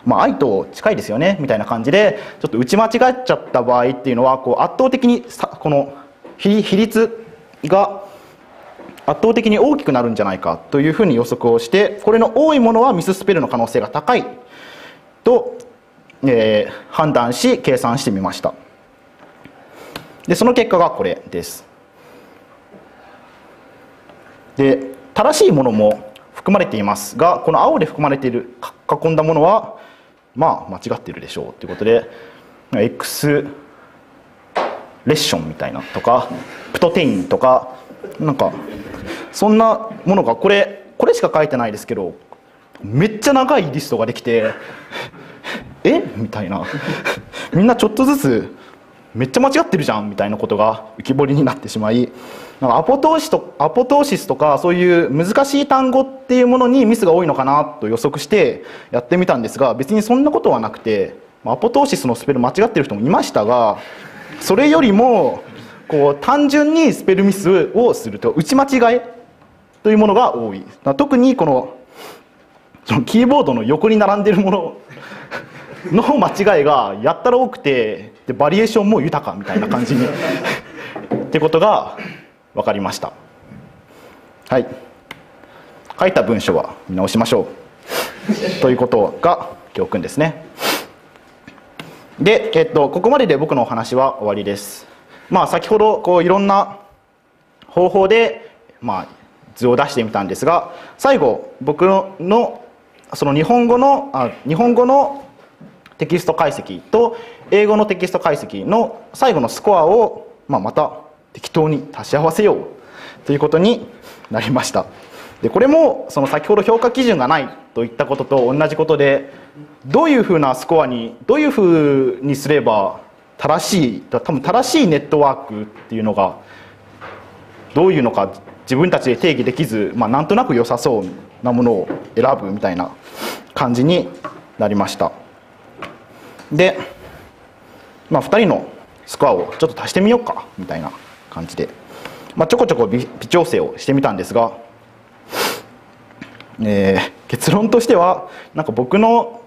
まあ愛と近いですよねみたいな感じでちょっと打ち間違っちゃった場合っていうのはこう圧倒的にこの比率が圧倒的に大きくなるんじゃないかというふうに予測をして、これの多いものはミススペルの可能性が高いと、えー、判断し計算してみました。でその結果がこれです。で正しいものも含まれていますがこの青で含まれている囲んだものはまあ間違っているでしょうということでエクスレッションみたいなとかプトテインとかなんかそんなものがこれこれしか書いてないですけどめっちゃ長いリストができてえみたいなみんなちょっとずつめっちゃ間違ってるじゃんみたいなことが浮き彫りになってしまい、なんかアポトーシとアポトーシスとかそういう難しい単語っていうものにミスが多いのかなと予測してやってみたんですが別にそんなことはなくて、アポトーシスのスペル間違ってる人もいましたがそれよりもこう単純にスペルミスをすると打ち間違えというものが多い。特にこのそのキーボードの横に並んでるものの間違いがやったら多くて、でバリエーションも豊かみたいな感じにってことが分かりました。はい、書いた文章は見直しましょうということが教訓ですね。で、えっと、ここまでで僕のお話は終わりです。まあ、先ほどこういろんな方法でまあ図を出してみたんですが、最後僕のその日本語のあ日本語のテキスト解析と英語のテキスト解析の最後のスコアを、まあ、また適当に足し合わせようということになりました。でこれもその先ほど評価基準がないと言ったことと同じことで、どういうふうなスコアにどういうふうにすれば正しい多分正しいネットワークっていうのがどういうのか自分たちで定義できず、まあ、なんとなく良さそうなものを選ぶみたいな感じになりました。で、まあ、ふたりのスコアをちょっと足してみようかみたいな感じで、まあ、ちょこちょこ微調整をしてみたんですが、えー、結論としてはなんか僕の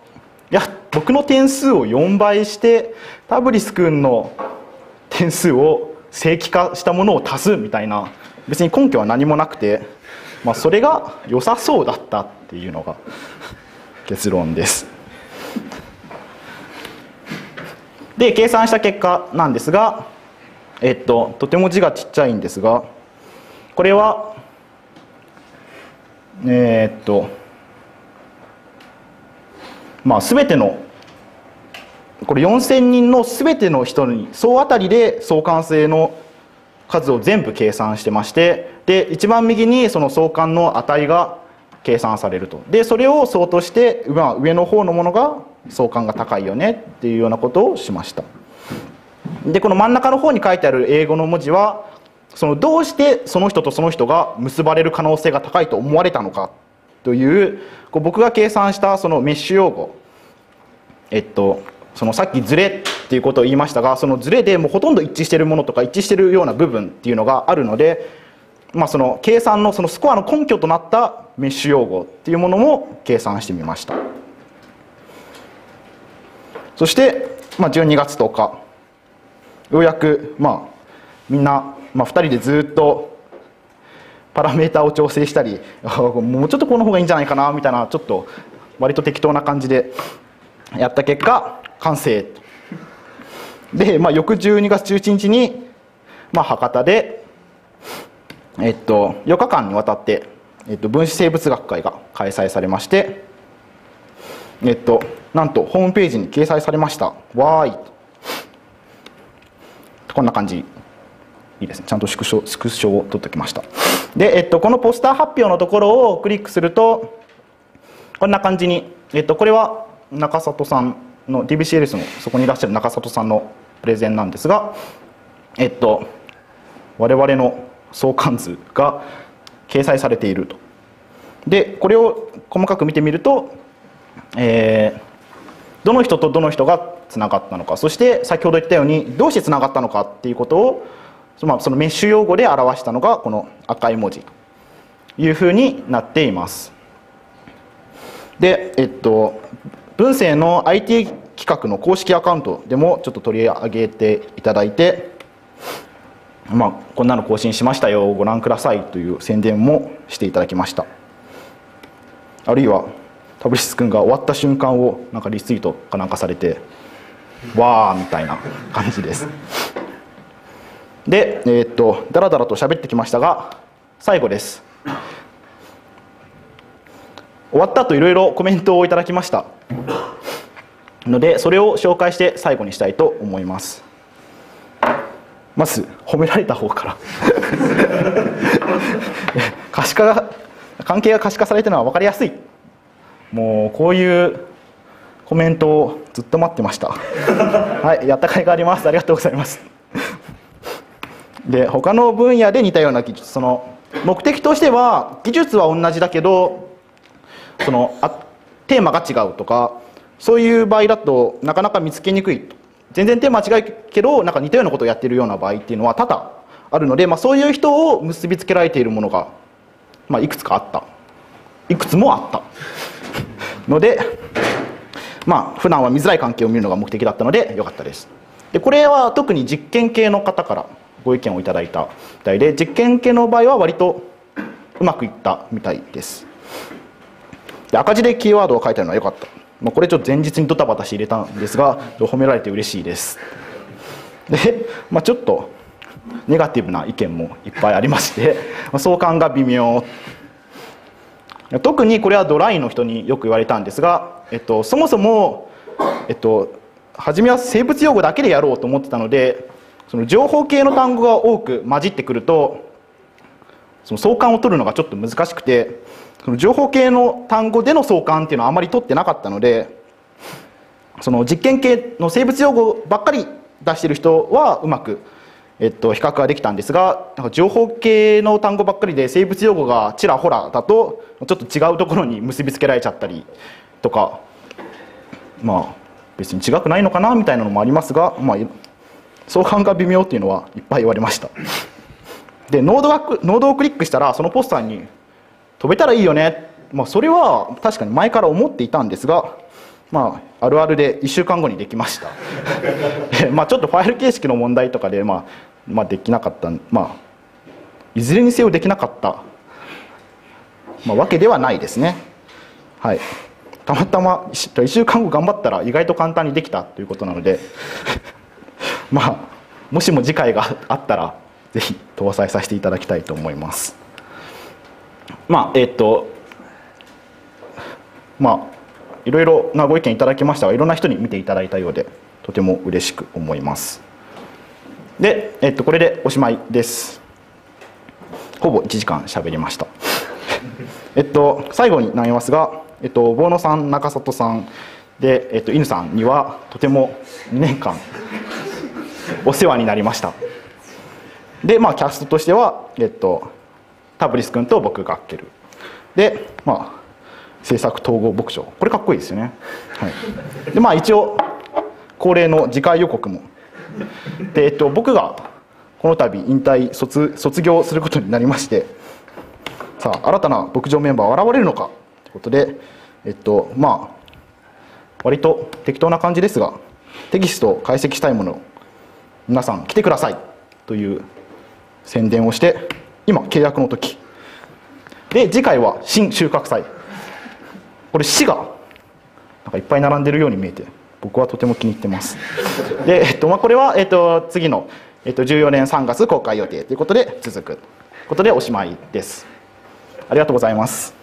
いや僕の点数をよんばいしてタブリス君の点数を正規化したものを足すみたいな別に根拠は何もなくて、まあ、それが良さそうだったっていうのが結論です。で計算した結果なんですが、えっと、とても字がちっちゃいんですがこれはえー、っとまあ全てのこれよんせんにんの全ての人に総当たりで相関性の数を全部計算してまして、で一番右にその相関の値が計算されると。でそれを総として、まあ、上の方のものが相関が高いよねっていうようなことをしました。でこの真ん中の方に書いてある英語の文字はそのどうしてその人とその人が結ばれる可能性が高いと思われたのかというこう僕が計算したそのメッシュ用語、えっと、そのさっきズレっていうことを言いましたがそのズレでもうほとんど一致しているものとか一致しているような部分っていうのがあるので、まあ、その計算のそのスコアの根拠となったメッシュ用語っていうものも計算してみました。そして、まあ、じゅうにがつとおかようやく、まあ、みんな、まあ、ふたりでずっとパラメータを調整したりもうちょっとこの方がいいんじゃないかなみたいなちょっと割と適当な感じでやった結果完成で、まあ、翌じゅうにがつじゅういちにちに、まあ、博多で、えっと、よっかかんにわたって、えっと、分子生物学会が開催されまして、えっと、なんとホームページに掲載されました。わーいこんな感じ。いいですね、ちゃんとスクショ、スクショを取っておきました。で、えっと、このポスター発表のところをクリックするとこんな感じに、えっと、これは中里さんの ディービーシーエルエス のそこにいらっしゃる中里さんのプレゼンなんですが、えっと、我々の相関図が掲載されていると。でこれを細かく見てみると、えー、どの人とどの人がつながったのかそして先ほど言ったようにどうしてつながったのかっていうことをそのメッシュ用語で表したのがこの赤い文字というふうになっています。で、えっと、文政の アイティー 企画の公式アカウントでもちょっと取り上げていただいて、まあ、こんなの更新しましたよご覧くださいという宣伝もしていただきました。あるいはタブリス君が終わった瞬間をなんかリツイートかなんかされてわーみたいな感じです。で、えー、っとだらだらと喋ってきましたが最後です。終わった後いろいろコメントをいただきましたのでそれを紹介して最後にしたいと思います。まず褒められた方から可視化が関係が可視化されているのは分かりやすい。もうこういうコメントをずっと待ってましたはい、やった甲斐があります。ありがとうございます。で他の分野で似たような技術その目的としては技術は同じだけどそのあテーマが違うとかそういう場合だとなかなか見つけにくいと全然テーマ違うけどなんか似たようなことをやっているような場合っていうのは多々あるので、まあ、そういう人を結びつけられているものが、まあ、いくつかあったいくつもあったので、まあ、普段は見づらい関係を見るのが目的だったのでよかったです。でこれは特に実験系の方からご意見をいただいたみたいで実験系の場合は割とうまくいったみたいです。で赤字でキーワードを書いてあるのは良かった、まあ、これちょっと前日にドタバタして入れたんですが褒められて嬉しいです。で、まあ、ちょっとネガティブな意見もいっぱいありまして相関が微妙特にこれはドライの人によく言われたんですが、えっと、そもそも、えっと、初めは生物用語だけでやろうと思ってたのでその情報系の単語が多く混じってくるとその相関を取るのがちょっと難しくてその情報系の単語での相関っていうのはあまり取ってなかったのでその実験系の生物用語ばっかり出してる人はうまく、えっと、比較ができたんですがなんか情報系の単語ばっかりで生物用語がちらほらだとちょっと違うところに結びつけられちゃったりとかまあ別に違くないのかなみたいなのもありますがまあ相関が微妙っていうのはいっぱい言われました。でノードがノードをクリックしたらそのポスターに飛べたらいいよね、まあ、それは確かに前から思っていたんですが、まあ、あるあるでいっしゅうかんごにできましたまあちょっとファイル形式の問題とかで、まあ、まあできなかった、まあ、いずれにせよできなかった、まあ、わけではないですね、はい、たまたまいっしゅうかんご頑張ったら意外と簡単にできたということなのでまあ、もしも次回があったらぜひ搭載させていただきたいと思います。まあえっとまあいろいろなご意見いただきましたがいろんな人に見ていただいたようでとても嬉しく思います。で、えっと、これでおしまいです。ほぼいちじかん喋りましたえっと最後になりますが、えっと、坊野さん中里さんで、えっと、犬さんにはとてもにねんかんお世話になりました。で、まあ、キャストとしては、えっと、タブリス君と僕がアッケルで、まあ、制作統合牧場、これかっこいいですよね。はい、で、まあ、一応恒例の次回予告もで、えっと、僕がこの度引退 卒, 卒業することになりまして、さあ新たな牧場メンバーは現れるのかということで、えっとまあ割と適当な感じですが、テキストを解析したいものを皆さん来てくださいという宣伝をして、今契約の時で、次回は新収穫祭、これ市がなんかいっぱい並んでるように見えて僕はとても気に入ってます。で、えっとまあ、これは、えっと、次の、えっと、じゅうよねんさんがつ公開予定ということで続くことでおしまいです。ありがとうございます。